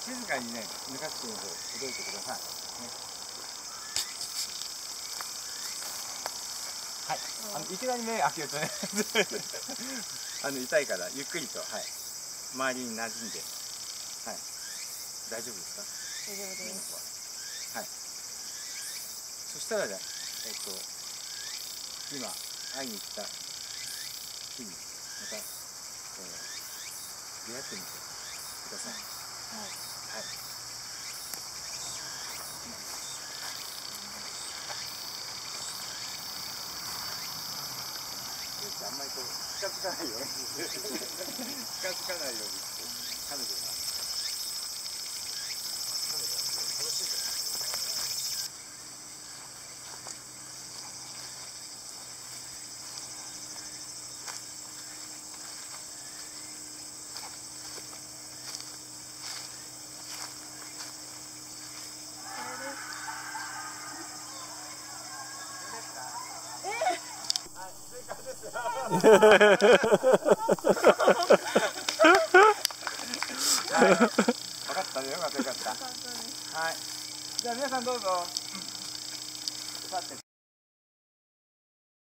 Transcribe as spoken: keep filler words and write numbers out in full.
静かにね、抜かしてみてほどいてください。はい、あのいきなり目開けるとねあの痛いからゆっくりと、はい、周りに馴染んで、はい、大丈夫ですか？大丈夫です。はい。そしたらね、えっと今会いに行った日にまた、えー、出会ってみてください。はい。はい。あんまりこう近づかないように近づかないように彼女が彼女が楽しいから。ええ。